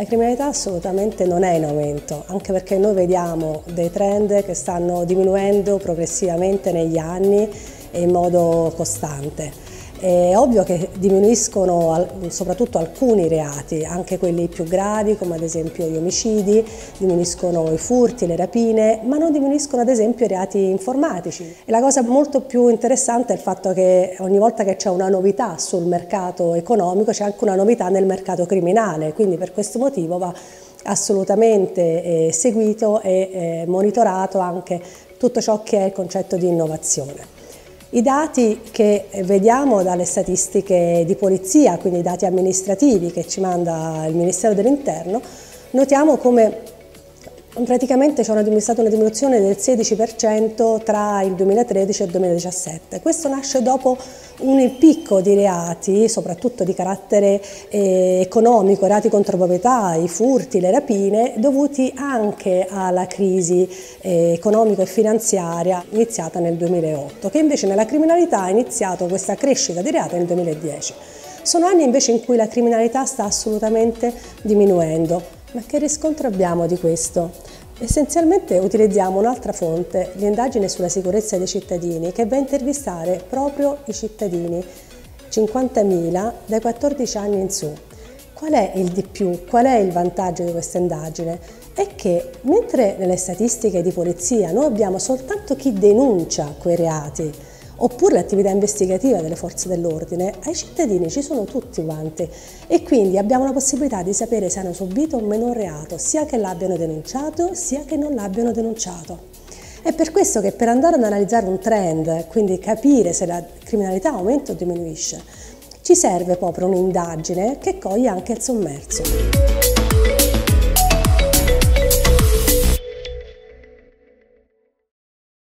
La criminalità assolutamente non è in aumento, anche perché noi vediamo dei trend che stanno diminuendo progressivamente negli anni e in modo costante. È ovvio che diminuiscono soprattutto alcuni reati, anche quelli più gravi come ad esempio gli omicidi, diminuiscono i furti, le rapine, ma non diminuiscono ad esempio i reati informatici. E la cosa molto più interessante è il fatto che ogni volta che c'è una novità sul mercato economico c'è anche una novità nel mercato criminale, quindi per questo motivo va assolutamente seguito e monitorato anche tutto ciò che è il concetto di innovazione. I dati che vediamo dalle statistiche di polizia, quindi i dati amministrativi che ci manda il Ministero dell'Interno, notiamo come praticamente c'è stata una diminuzione del 16% tra il 2013 e il 2017. Questo nasce dopo un picco di reati, soprattutto di carattere economico, reati contro proprietà, i furti, le rapine, dovuti anche alla crisi economica e finanziaria iniziata nel 2008, che invece nella criminalità ha iniziato questa crescita di reati nel 2010. Sono anni invece in cui la criminalità sta assolutamente diminuendo. Ma che riscontro abbiamo di questo? Essenzialmente utilizziamo un'altra fonte, l'indagine sulla sicurezza dei cittadini, che va a intervistare proprio i cittadini, 50.000 dai 14 anni in su. Qual è il di più? Qual è il vantaggio di questa indagine? È che mentre nelle statistiche di polizia noi abbiamo soltanto chi denuncia quei reati, oppure l'attività investigativa delle forze dell'ordine, ai cittadini ci sono tutti quanti e quindi abbiamo la possibilità di sapere se hanno subito o meno un reato, sia che l'abbiano denunciato, sia che non l'abbiano denunciato. È per questo che per andare ad analizzare un trend, quindi capire se la criminalità aumenta o diminuisce, ci serve proprio un'indagine che coglie anche il sommerso.